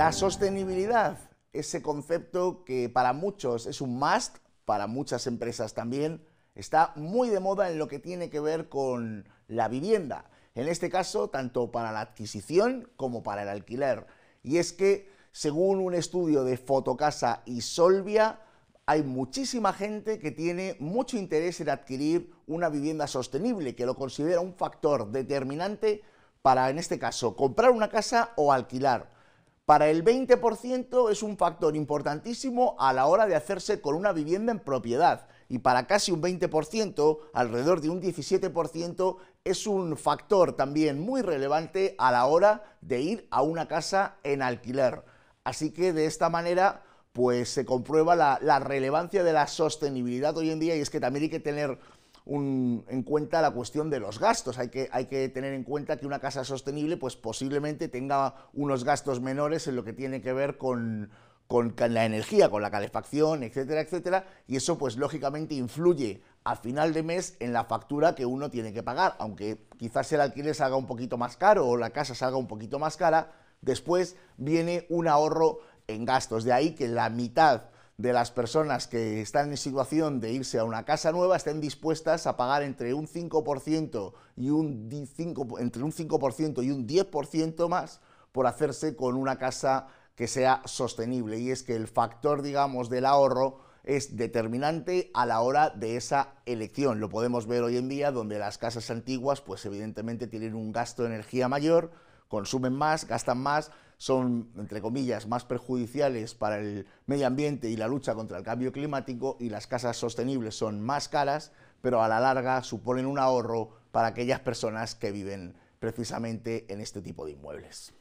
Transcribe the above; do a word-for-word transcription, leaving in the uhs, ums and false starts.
La sostenibilidad, ese concepto que para muchos es un must, para muchas empresas también, está muy de moda en lo que tiene que ver con la vivienda. En este caso, tanto para la adquisición como para el alquiler. Y es que, según un estudio de Fotocasa y Solvia, hay muchísima gente que tiene mucho interés en adquirir una vivienda sostenible, que lo considera un factor determinante para, en este caso, comprar una casa o alquilar. Para el veinte por ciento es un factor importantísimo a la hora de hacerse con una vivienda en propiedad. Y para casi un veinte por ciento, alrededor de un diecisiete por ciento, es un factor también muy relevante a la hora de ir a una casa en alquiler. Así que de esta manera pues se comprueba la, la relevancia de la sostenibilidad hoy en día, y es que también hay que tener un, en cuenta la cuestión de los gastos. Hay que, hay que tener en cuenta que una casa sostenible pues posiblemente tenga unos gastos menores en lo que tiene que ver con... con la energía, con la calefacción, etcétera, etcétera, y eso pues lógicamente influye a final de mes en la factura que uno tiene que pagar, aunque quizás el alquiler salga un poquito más caro o la casa salga un poquito más cara, después viene un ahorro en gastos, de ahí que la mitad de las personas que están en situación de irse a una casa nueva estén dispuestas a pagar entre un cinco por ciento y un cinco, entre un cinco por ciento y un diez por ciento más por hacerse con una casa que sea sostenible, y es que el factor, digamos, del ahorro es determinante a la hora de esa elección. Lo podemos ver hoy en día, donde las casas antiguas pues evidentemente tienen un gasto de energía mayor, consumen más, gastan más, son, entre comillas, más perjudiciales para el medio ambiente y la lucha contra el cambio climático, y las casas sostenibles son más caras, pero a la larga suponen un ahorro para aquellas personas que viven precisamente en este tipo de inmuebles.